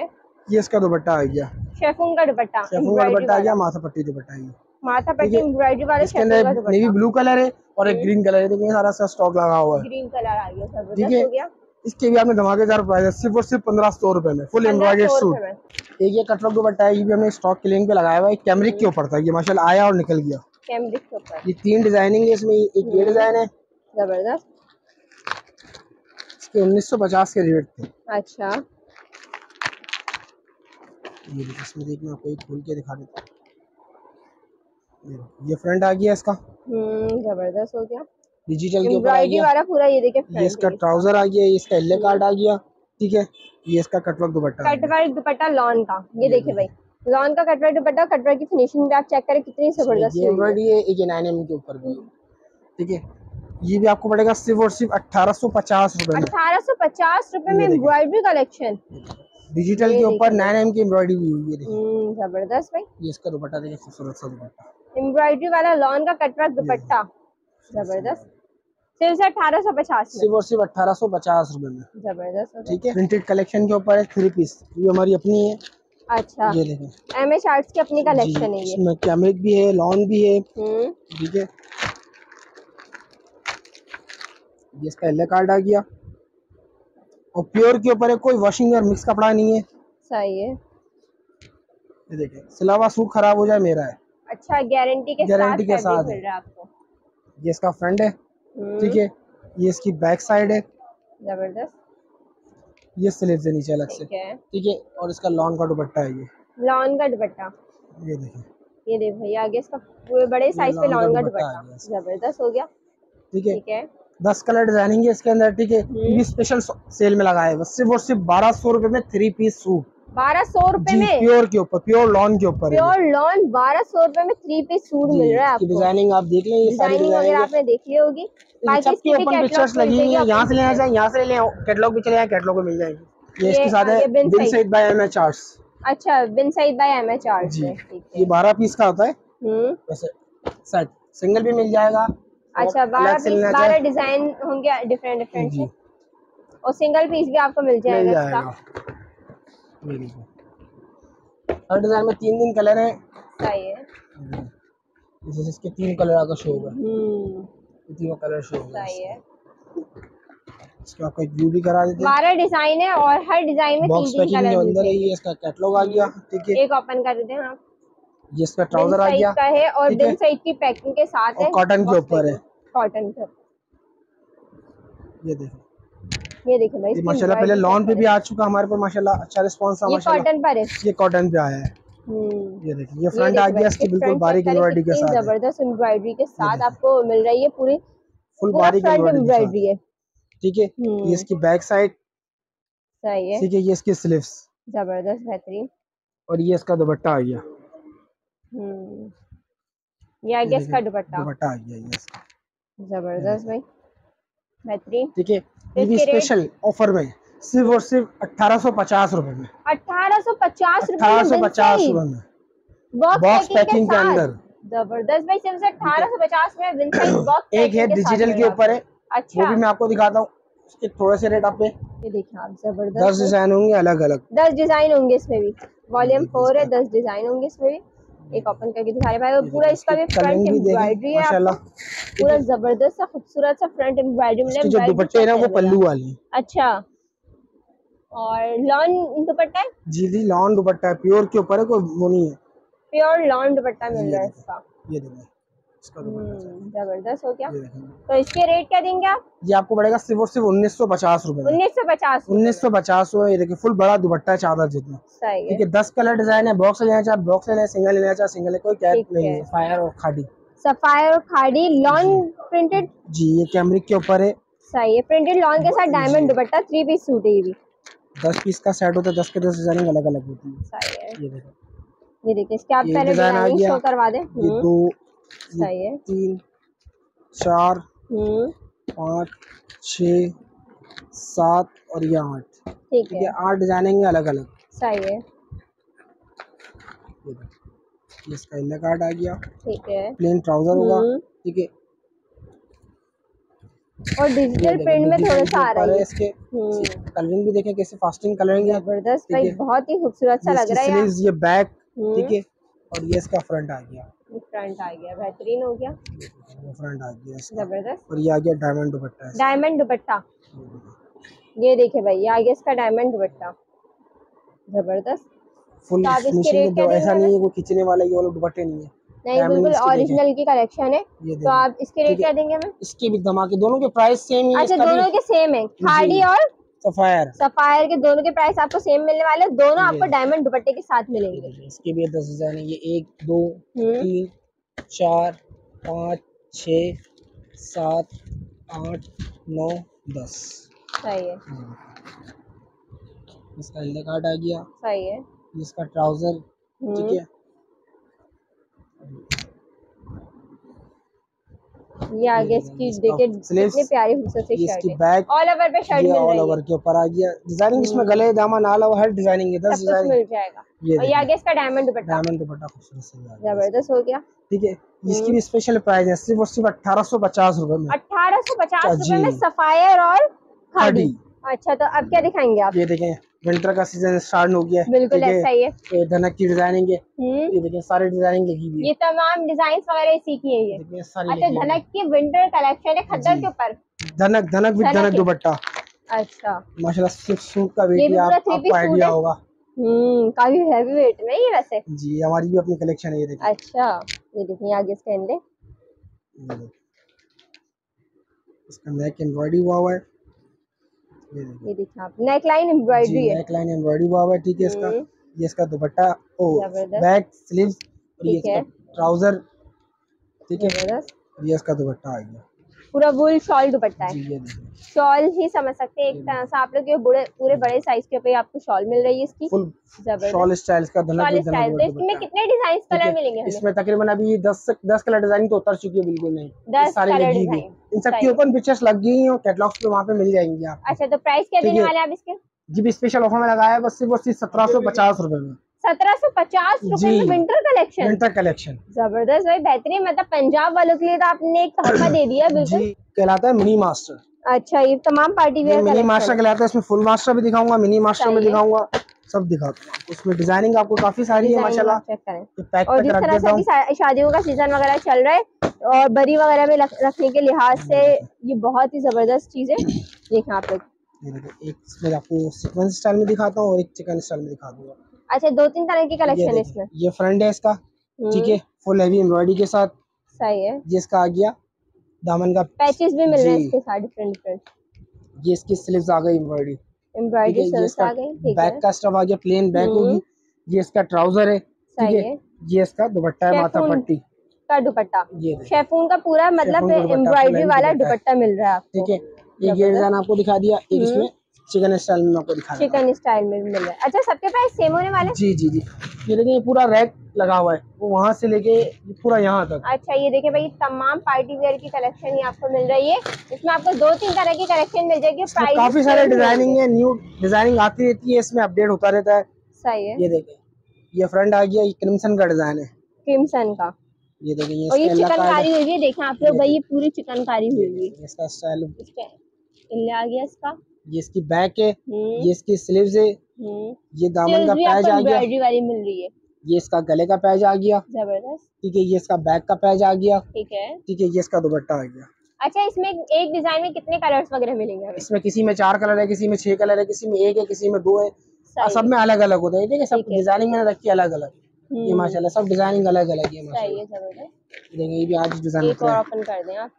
ये इसका दुपट्टा आ गया, शेफून का दुपट्टा, शेफून का दुपट्टा आ गया, माथा पट्टी दुपट्टा, माथा पट्टी एम्ब्रॉयडरी वाले शेफून का दुपट्टा। नेवी ब्लू कलर है और एक ग्रीन कलर है। देखिए सारा सा स्टॉक लगा हुआ है, ग्रीन कलर आ गया सब हो गया। इसके भी आपने धमाकेदार प्राइस है सिर्फ और सिर्फ 1500 रूपए में, फुल एम्ब्रॉयडरी सूट। एक ये कटलॉग दुपट्टा है, ये भी हमने स्टॉक क्लियरिंग पे लगाया हुआ है, कैमरिक के ऊपर था ये, माशाल्लाह आया और निकल गया कैमरिक के ऊपर। ये 3 डिजाइनिंग है इसमें, एक ये डिजाइन है जबरदस्त, इसके 1950 के रेट थे। अच्छा ये इसमें देखना आपको, एक खोल के दिखा देता हूँ। ये फ्रंट आ गया इसका, जबरदस्त हो गया, डिजिटल के ऊपर आ गया पूरा। ये देखिए ये इसका ट्राउजर आ गया, इसका एल कार्ड आ गया। ठीक है, ये इसका कटवर्क दुपट्टा, कटवर्क दुपट्टा लॉन का, ये देखिए भाई लॉन का कटवर्क दुपट्टा, कटवर्क की फिनिशिंग भी आप चेक करें कितनी जबरदस्त है के ऊपर भी, ठीक है। ये भी आपको पड़ेगा सिर्फ और सिर्फ 1850 रूपए में, 1850 रूपए में एम्ब्रॉयडरी कलेक्शन डिजिटल के ऊपर 9mm की एम्ब्रॉयडरी भी हुई है, जबरदस्त भाई। ये इसका दुपट्टा देखिए, खूबसूरत सा दुपट्टा, एम्ब्रॉयडरी वाला लॉन का कटवर्क दुपट्टा, जबरदस्त, सिर्फ 1850, सिर्फ और सिर्फ 1850 रूपए में, जबरदस्त, ठीक है। प्रिंटेड कलेक्शन के ऊपर एक थ्री पीस, ये हमारी अपनी है, अच्छा, ये देखें एमएच आर्ट्स की अपनी कलेक्शन है, इसमें कैमेक भी है, लॉन भी है, ठीक है। ये इसका एल कार्ड आ गया, और प्योर के ऊपर है, कोई वॉशिंग और मिक्स कपड़ा नहीं है, सही है। ये देखें सिलावा सूट खराब हो जाए मेरा है, अच्छा, गारंटी के साथ मिल रहा है आपको। ये इसका फ्रंट है, ठीक है, ये इसकी बैक साइड है, जबरदस्त। ये स्लीव से नीचे अलग से, ठीक है, और इसका लॉन का दुपट्टा है, ये लॉन का दुपट्टा, ये देखिए, ये देख भैया आगे इसका पूरे बड़े साइज पे लॉन का दुपट्टा, जबरदस्त हो गया, ठीक है। 10 कलर डिजाइनिंग है इसके अंदर, ठीक है, ये स्पेशल सेल में लगाया है, सिर्फ और सिर्फ 1200 रूपए में 3 पीस सूट, 1200 रूपए में प्योर के ऊपर, प्योर लॉन के ऊपर, प्योर लॉन 1200 रूपए में 3 पीस सूट मिल रहा है आपको। डिजाइनिंग आप देख लें, ये सारी डिजाइनिंग आपने देख ली होगी, सबके ऊपर पिक्चर्स लगी हुई है, यहाँ से लेना चाहे यहाँ से ले लें, कैटलॉग भी चले आए, कैटलॉग में मिल जाएगी। ये इसके साथ है बिन साइड बाय एमएच आर्ट्स, अच्छा, Bin side by MH Arts, ये 12 पीस का होता है, सेट सिंगल भी मिल जाएगा, अच्छा, 12 डिजाइन होंगे डिफरेंट डिफरेंट से, और सिंगल पीस भी आपको मिल जाएगा इसका। हर डिजाइन में 3 कलर है, सही है, इसके 3 कलर आकर शो होगा, तीनों कलर शो होगा, सही है। इसका आपको व्यू भी करा देते हैं, 12 डिजाइन है और हर डिजाइन में 3 कलर अंदर है। ये इसका कैटलॉग आ गया, ठीक है, एक ओपन कर देते हैं आप। ये इसका ट्राउजर आ गया है और बिन साइड की पैकिंग के साथ है, कॉटन के ऊपर है, कॉटन के। ये देखो भाई, माशाल्लाह पहले लॉन पे भी आ चुका हमारे पर, माशाल्लाह अच्छा रिस्पांस आ, माशाल्लाह कॉटन पर है, ये कॉटन पे आया है। ये देखिए, ये फ्रंट आ गया इसकी, बिल्कुल बारीक एम्ब्रॉयडरी के साथ, जबरदस्त एम्ब्रॉयडरी के साथ आपको मिल रही है, पूरी फुल बारीक एम्ब्रॉयडरी है, ठीक है। ये इसकी बैक साइड, सही है, ठीक है, ये इसकी स्लीव्स, जबरदस्त बेहतरीन, और ये इसका दुपट्टा आ गया, ये आ गया इसका दुपट्टा आ गया, ये इसका जबरदस्त भाई, बेहतरीन, ठीक है। ये भी स्पेशल ऑफर में सिर्फ और सिर्फ 1850 रूपए में, 1850 रूपए में बॉक्स पैकिंग के अंदर, जबरदस्त भाई, सिर्फ 1850 में विन साइड बॉक्स, एक है डिजिटल के ऊपर है, अच्छा, वो भी मैं आपको दिखाता हूँ, इसके थोड़े से रेट आप पे, ये देखिए आप, जबरदस्त 10 डिजाइन होंगे, अलग अलग 10 डिजाइन होंगे इसमें भी, वॉल्यूम 4 है, 10 डिजाइन होंगे इसमें भी, एक ओपन करके दिखा रहे भाई, और पूरा इसका भी फ्रंट एम्ब्रॉयडरी है, माशाल्लाह पूरा जबरदस्त सा खूबसूरत सा फ्रंट एम्ब्रॉयडरी मिला है। जो दुपट्टे है ना वो पल्लू वाले, अच्छा, और लॉन दुपट्टा है, जी लॉन दुपट्टा है, प्योर के ऊपर है, कोई वो नहीं है, प्योर लॉन दुपट्टा मिल रहा है इसका, ये देखिए इसका दुपट्टा जबरदस्त हो गया। तो इसके रेट क्या देंगे आप? ये आपको पड़ेगा सिर्फ और सिर्फ 1950 रूपए, 1950 ये देखिए, फुल बड़ा दुपट्टा चादर जितना, सही है, 10 कलर डिजाइन है, बॉक्स लेना चाहे बॉक्स लेना, सिंगल लेना चाहे सिंगल, कोई कैप नहीं है। सफायर और खाड़ी, सफायर और खाड़ी लॉन प्रिंटेड, जी ये कैमरिक के ऊपर है, सही है, प्रिंटेड लॉन के साथ डायमंड दुपट्टा, 3 पीस सूट है, ये भी 10 पीस का सेट होता है, 10 के 10 डिजाइनिंग अलग अलग होती है, सही है। ये देखिए इसके आप पहले डिजाइनिंग शो करवा दें, ये 2, सही है, 3, 4, 5, 6, 7 और ये 8, ठीक है, ये 8 डिजाइनिंग अलग अलग, सही है। ये इसका इनर कार्ड आ गया, ठीक है, प्लेन ट्राउजर होगा, ठीक है, और डिजिटल प्रिंट में थोड़ा सा आ रहा है, इसके कलरिंग भी देखें कैसे फास्टिंग कलरिंग है, जबरदस्त भाई, बहुत ही खूबसूरत सा लग रहा है यार। ये बैक, ठीक है, और ये इसका फ्रंट आ गया, फ्रंट आ गया, बेहतरीन हो गया, फ्रंट आ गया जबरदस्त, और ये आ गया डायमंड दुपट्टा, डायमंड दुपट्टा, ये देखे भाई, ये आ गया इसका डायमंड दुपट्टा, जबरदस्त फुल फिनिशिंग है, ऐसा नहीं है वो खींचने वाला, ये वाला दुपट्टे नहीं है, नहीं, बिल्कुल ओरिजिनल की कलेक्शन है। तो आप इसके रेट क्या देंगे हमें? इसकी भी धमाके, दोनों के प्राइस सेम है, अच्छा दोनों के सेम है, खाड़ी और सफायर, सफायर के दोनों के प्राइस आपको सेम मिलने वाले, दोनों आपको डायमंड दुपट्टे के साथ मिलेंगे। इसके भी 10 डिजाइन है, ये 1, 2, 3, 4, 5, 6, 7, 8, 9, 10, सही है। इसका हिल्दा काट आ गया, सही है। इसका ट्राउजर, ठीक है, ये आगे इसकी कितने प्यारे हुस्से से शर्ट है, बैक ऑल ओवर पे शर्ट मिल रही है, ऑल ओवर के ऊपर आ गया डिजाइनिंग, इसमें गले दामन आला हर डिजाइनिंग है, 10 डिजाइन मिल जाएगा। और ये आगे इसका डायमंड दुपट्टा खूबसूरत से जबरदस्त हो गया, ठीक है। इसकी भी स्पेशल प्राइस है सिर्फ और सिर्फ 1850 रुपए में, 1850 रुपए में सफायर और खादी। अच्छा तो अब क्या दिखाएंगे आप? ये देखें विंटर का सीजन स्टार्ट हो गया है, बिल्कुल ऐसा ही है, ये धनक की डिजाइनिंग है, ये देखिए सारे डिजाइनिंग लगी हुई है, ये तमाम डिजाइन वगैरह इसी की है, ये देखिए सारी। अच्छा धनक की विंटर कलेक्शन है, खद्दर के ऊपर धनक दुपट्टा। अच्छा माशाल्लाह सूट का वेट भी आपको आईडिया होगा, काफी हैवी वेट में ये वैसे जी, हमारी भी अपनी कलेक्शन है ये देखिए। अच्छा ये देखिए आगे इसके अंदर इसका नेक एम्ब्रॉयडरी हुआ है, ये देखिए आप नेकलाइन एम्ब्रॉयडरी है, नेकलाइन एम्ब्रॉयडरी हुआ है, ठीक है। इसका ये इसका दुपट्टा और बैक स्लीव्स और ये इसका ट्राउजर, ठीक है, ये इसका दुपट्टा आ गया पूरा वूल शॉल दुपट्टा है, ये देखिए शॉल ही समझ सकते हैं एक तरह से आप लोग, ये पूरे बड़े साइज के पे आपको शॉल मिल रही है इसकी, फुल शॉल स्टाइल का धनक। इसमें कितने डिजाइन कलर मिलेंगे? इसमें तकरीबन अभी 10 कलर डिजाइन तो उतर चुकी है, बिल्कुल नहीं 10 कलर डिजाइन, इन सबकी ओपन पिक्चर्स लग गई हैं और कैटलॉग्स पे वहाँ पे मिल जाएंगी आप। अच्छा तो प्राइस क्या देने वाले आप इसके? जी भी स्पेशल ऑफर में लगाया है बस सिर्फ और सिर्फ 1750 रुपए में, 1750 रुपए में विंटर कलेक्शन जबरदस्त भाई, बेहतरीन, मतलब पंजाब वालों के लिए तो आपने एक तोहफा दे दिया, बिल्कुल कहलाता है मिनी मास्टर। अच्छा ये तमाम पार्टी वेयर मिनी मास्टर कहलाता है, इसमें फुल मास्टर भी दिखाऊंगा, मिनी मास्टर भी दिखाऊंगा, सब दिखाता हूँ। उसमें डिजाइनिंग आपको काफी सारी है माशाल्लाह, और जिस तरह से अभी शादियों का सीजन वगैरह चल रहा है और बरी वगैरह में रखने के लिहाज से ये बहुत ही जबरदस्त चीज है। देखिए आप लोग एक इसमें आपको सीक्वेंस स्टाइल में दिखाता हूँ और एक चिकन स्टाइल में दिखा दूंगा। अच्छा दो तीन तरह की कलेक्शन है इसमें, ये फ्रंट है इसका, ठीक है, फुल हैवी एम्ब्रॉयडरी के साथ, सही है। जिसका आ गया दामन का पैचेस भी मिल रहे हैं इसके साथ डिफरेंट, ये इसकी स्लीव्स आ गई एम्ब्रॉयडरी स्लीव्स आ गई, ठीक है। बैक का स्टफ आ गया, प्लेन बैक होगी, ये इसका ट्राउजर है, ठीक है, ये इसका दुपट्टा है, माथा पट्टी का दुपट्टा, ये शेफून का पूरा मतलब एम्ब्रॉयडरी वाला दुपट्टा मिल रहा है आपको, ठीक है। ये डिजाइन आपको दिखा दिया, एक इसमें चिकन स्टाइल में आपको दिखा रहा है, चिकन स्टाइल में मिल रहा है। अच्छा सबके प्राइस सेम होने वाले? जी जी जी, ये देखिए पूरा रैक लगा हुआ है वो वहाँ से लेके पूरा यहाँ तक। अच्छा ये देखिए भाई तमाम पार्टी वेयर की कलेक्शन ही आपको मिल रही है, इसमें आपको दो तीन तरह की कलेक्शन मिल जाएगी, काफी सारे डिजाइनिंग है, न्यू डिजाइनिंग आती रहती है, इसमें अपडेट होता रहता है, सही है। ये देखिए ये फ्रंट आ गया, ये क्रिम्सन का डिजाइन है, क्रिम्सन का, ये देखिए और ये चिकनकारी हुई है, देखिए आप लोग भाई ये पूरी चिकनकारी हुई है, इसका स्टाइल आ गया इसका, ये इसकी बैक है, ये इसकी स्लीव्स है, ये दामन का पैच आ गया, वाली मिल रही है, ये इसका गले का पैच आ गया जबरदस्त, ठीक है, ये इसका बैक का पैच आ गया, ठीक है, ठीक है, ये इसका दुपट्टा आ गया। अच्छा इसमें एक डिजाइन में कितने कलर्स वगैरह मिलेंगे? इसमें किसी में 4 कलर है, किसी में 6 कलर है, किसी में 1 है, किसी में 2 है, सब में अलग अलग होता है, ठीक है, सब डिजाइनिंग मैंने रखी अलग अलग, ये माशाल्लाह सब डिजाइनिंग अलग अलग है, जबरदस्त। ये भी आज डिजाइन ओपन कर दें आप,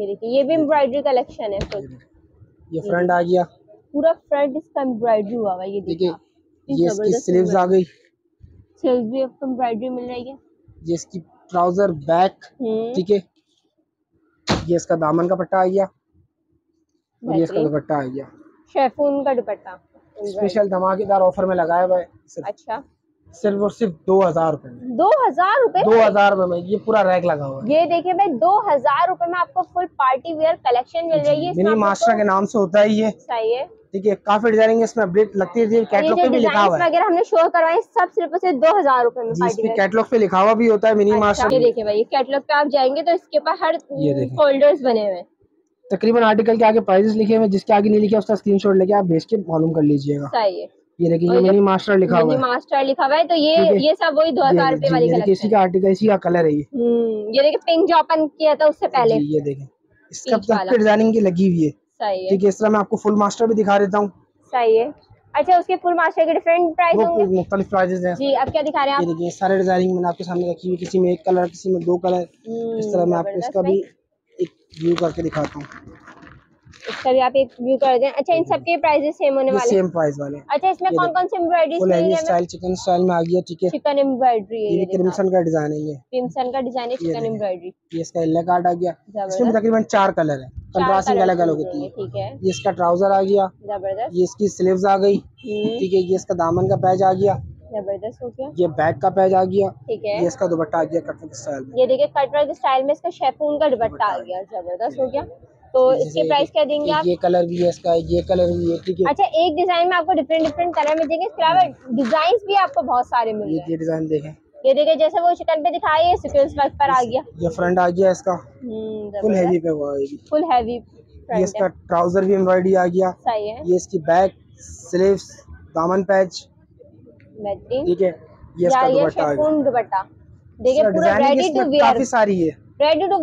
ये देखिए ये भी एम्ब्रॉयडरी कलेक्शन है, तो ये फ्रंट आ गया, पूरा फ्रंट इसका एम्ब्रॉयडरी हुआ है, ये देखिए ये इसकी स्लीव्स आ गई, स्लीव्स भी आपको एम्ब्रॉयडरी मिल रही है, ये इसकी ट्राउजर बैक, ठीक है, ये इसका दामन का पट्टा आ गया और ये इसका दुपट्टा आ गया, शेफून का दुपट्टा, स्पेशल धमाकेदार ऑफर में लगाया हुआ है। अच्छा सिर्फ और सिर्फ 2000 रुपए में, 2000 रुपए में ये पूरा रैक लगा हुआ है, ये देखिए भाई 2000 रुपए में आपको फुल पार्टी वेयर कलेक्शन मिल रही है, मिनी मास्टर के नाम से होता ही है, सही है, ठीक है, काफी डिजाइनिंग इसमें अपडेट लगती है, कैटलॉग पे भी लिखा हुआ है, हमने शो करवाए सब सिर्फ से 2000 रुपए में, इसमें कैटलॉग पे लिखा हुआ भी होता है मिनी मास्टर। ये देखिए भाई कैटलॉग पे आप जाएंगे तो इसके ऊपर हर फोल्डर्स बने हुए हैं, तकरीबन आर्टिकल के आगे प्राइसेस लिखे हुए, जिसके आगे नहीं लिखे उसका स्क्रीनशॉट लेके आप भेज के मालूम कर लीजिएगा, सही है। ये देखिए ये मिनी मास्टर लिखा हुआ है, मिनी मास्टर लिखा हुआ है, तो ये सब वही 2000 रुपए वाली कलर है, इसी का आर्टिकल इसी का कलर है, ये देखिए पिंक जो अपन किया था उससे पहले, ये देखिए इसका पूरी डिजाइनिंग की लगी हुई है, सही है, ठीक है। इस तरह मैं आपको फुल मास्टर भी दिखा देता हूँ, सही है। अच्छा उसके फुल मास्टर के डिफरेंट प्राइस होंगे, मुख्तलिफ प्राइसेस हैं जी। अब क्या दिखा रहे हैं आप? ये देखिए सारे डिजाइनिंग मैंने आपके सामने रखी हुई, किसी में 1 कलर, किसी में 2 कलर, इस तरह मैं आपको इसका भी एक व्यू करके दिखाता हूँ, इसका भी आप एक व्यू कर दें। अच्छा इन सबके प्राइसेस सेम होने वाले, सेम प्राइस वाले। अच्छा इसमें कौन कौन से एम्ब्रॉयडरी स्टाइल? चिकन स्टाइल में आ गया, ठीक है, चिकन एम्ब्रॉयडरी है, ये क्रिम्सन का डिजाइन है, ये क्रिम्सन का डिजाइन है, चिकन एम्ब्रॉयडरी, ये इसका लगा आ गया, इसमें तकरीबन 4 कलर है, कंट्रास्टिंग अलग अलग होती है। ठीक है, ये इसका ट्राउजर आ गया, जबरदस्त। ये इसकी स्लीव्स आ गई, ठीक है। ये इसका दामन का पैच आ गया, जबरदस्त हो गया। ये बैक का पैच आ गया, ठीक है। ये इसका दुपट्टा आ गया कटवर्क स्टाइल में, ये देखिए कटवर्क स्टाइल में इसका शेफून का दुपट्टा आ गया, जबरदस्त हो गया। तो इसके प्राइस क्या देंगे आप? ये कलर भी है इसका, ये कलर भी है, ठीक है। अच्छा, एक डिजाइन में आपको डिफरेंट डिफरेंट कलर मिलेंगे, इसके अलावा डिजाइन भी आपको बहुत सारे मिलेंगे। ये डिजाइन देखें, ये देखे जैसे वो चिकन पे दिखाई है, सीक्वेंस वर्क पर आ गया। ये फ्रंट आ गया इसका, फुल हैवी पे हुआ है, फुल हैवी। ये इसका ट्राउजर भी एम्ब्रॉयडरी आ गया, सही है। ये इसकी बैक, स्लीव्स, दामन पैच, ठीक है। ये इसका दुपट्टा देखिए, पूरा रेडी टू वेयर, काफी सारी है, रेडी टू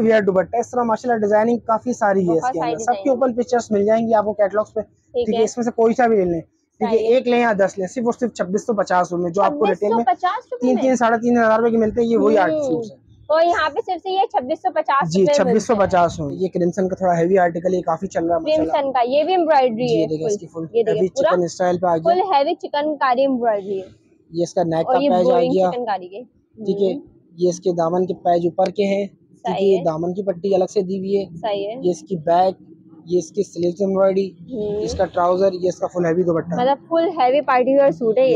वेयर दुपट्टा। इस तरह माशाल्लाह डिजाइनिंग काफी सारी है इसके अंदर, सबके ऊपर पिक्चर्स मिल जाएंगी आपको कैटलॉग्स पे, ठीक है। इसमें से कोई सा भी ले लें, ठीक है। एक लें या 10 लें, सिर्फ और सिर्फ 2650 में, जो आपको रिटेल में 3-3,500-3,000 रुपए के मिलते हैं, ये वही आर्ट सूट्स है। और यहाँ पे सिर्फ ये 2650 जी, 2650 में। ये क्रिम्सन का थोड़ा हेवी आर्टिकल, ये काफी चल रहा है क्रिम्सन का। ये भी एम्ब्रॉयडरी है, चिकन स्टाइल पे आ गया, full heavy chikankari embroidery है। ये इसका नेक का पैच आ गया, ठीक है। ये इसके दामन के पैच ऊपर के हैं, ठीक है। दामन की पट्टी अलग से दी हुई है, सही है। ये इसकी बैक, ये इसकी स्लीव्स एम्ब्रॉयडरी, इसका ट्राउजर, ये इसका फुल हैवी दुपट्टा, मतलब full heavy party wear suit है।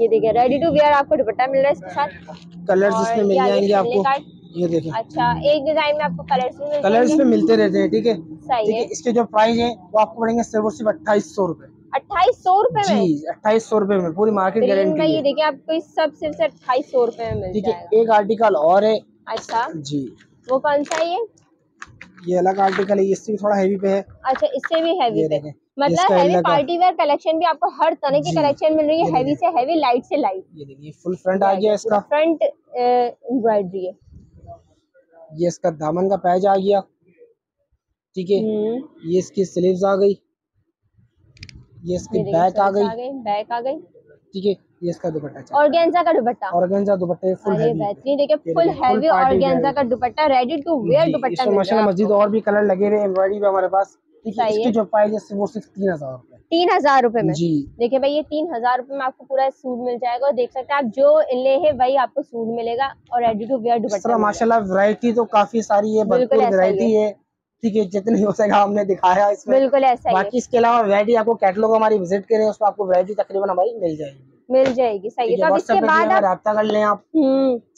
ये देखिए रेडी टू वेयर आपको दुपट्टा मिल रहा है, इसके साथ कलर्स इसमें मिल जाएंगे आपको। ये देखिए, अच्छा, एक डिजाइन में आपको कलर्स में मिलते रहते हैं, ठीक है, सही है। इसके जो प्राइस है वो आपको पड़ेंगे सिर्फ और सिर्फ 2800 रुपए, 2800 रुपए में जी, 2800 रुपए में पूरी मार्केट गारंटी। ये देखिए आपको सब सिर्फ 2800 रुपए में मिल जाएगा। एक आर्टिकल और है, अच्छा जी, वो कौन सा है? ये अलग आर्टिकल है, इससे भी थोड़ा हैवी पे है। अच्छा, इससे भी हैवी पे, मतलब हैवी पार्टी वेयर कलेक्शन भी आपको हर तरह की कलेक्शन मिल रही है, हैवी से हैवी, लाइट से लाइट। ये देखिए फुल फ्रंट आ गया, इसका फ्रंट एम्ब्रॉयडरी है। ये इसका दामन का पैच आ गया, ठीक है। ये इसकी स्लीव्स आ गई, ये इसकी बैक आ गई, ठीक है। ये इसका दुपट्टा, ऑर्गेन्जा का दुपट्टा, ऑर्गेन्जा दुपट्टा फुल हैवी, देखिए फुल हैवी ऑर्गेन्जा का दुपट्टा, रेडी टू वेयर दुपट्टा। माशाल्लाह मजीद और भी कलर लगे हुए हैं एम्ब्रॉयडरी पे हमारे पास, ठीक है। इसकी जो प्राइस है वो सिर्फ 3000 रुपए, 3000 रुपए में जी। देखिए भाई, ये 3000 रुपए में आपको पूरा सूट मिल जाएगा, और देख सकते हैं आप जो ले है वही आपको सूट मिलेगा, और रेडी टू वेयर दुपट्टा। माशाल्लाह वैरायटी तो काफी सारी है, बिल्कुल वैरायटी है, ठीक है। जितनी हो सका हमने दिखाया इसमें, बिल्कुल ऐसा ही। बाकी इसके अलावा वैरायटी आपको कैटलॉग हमारी विजिट करें, उसमें आपको वैरायटी तकरीबन हमारी मिल जाएगी, सही है। तो इसके बाद आप राब्ता कर लें, आप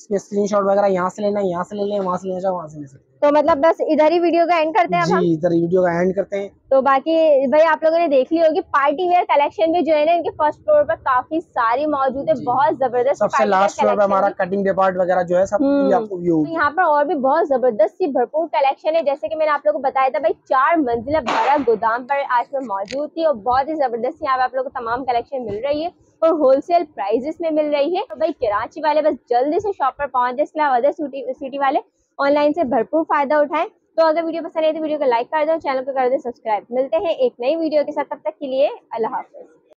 स्क्रीनशॉट वगैरह यहाँ से लेना, यहाँ से ले लें, वहाँ से लेना, वहाँ से ले सकते। तो मतलब बस इधर ही वीडियो का एंड करते हैं जी, इधर वीडियो का एंड करते हैं। तो बाकी भाई आप लोगों ने देख ली होगी, पार्टी वेयर कलेक्शन भी जो है ना, इनके फर्स्ट फ्लोर पर काफी सारी मौजूद है, बहुत जबरदस्त। सबसे लास्ट फ्लोर पर हमारा कटिंग डिपार्ट वगैरह जो है सब आपको व्यू। यहाँ पर और भी बहुत जबरदस्त सी भरपूर कलेक्शन है, जैसे की मैंने आप लोगों को बताया था भाई, 4 मंजिला भरा गोदाम पर आज मैं मौजूद थी, और बहुत ही जबरदस्त यहाँ पे आप लोगों को तमाम कलेक्शन मिल रही है, और होलसेल प्राइजेस में मिल रही है। तो भाई कराची वाले बस जल्दी से शॉप पर पहुंच जाए, इसके अलावा अदर सिटी वाले ऑनलाइन से भरपूर फायदा उठाएं। तो अगर वीडियो पसंद आए तो वीडियो को लाइक कर दो, चैनल को कर दो सब्सक्राइब। मिलते हैं एक नई वीडियो के साथ, तब तक के लिए अल्लाह हाफिज।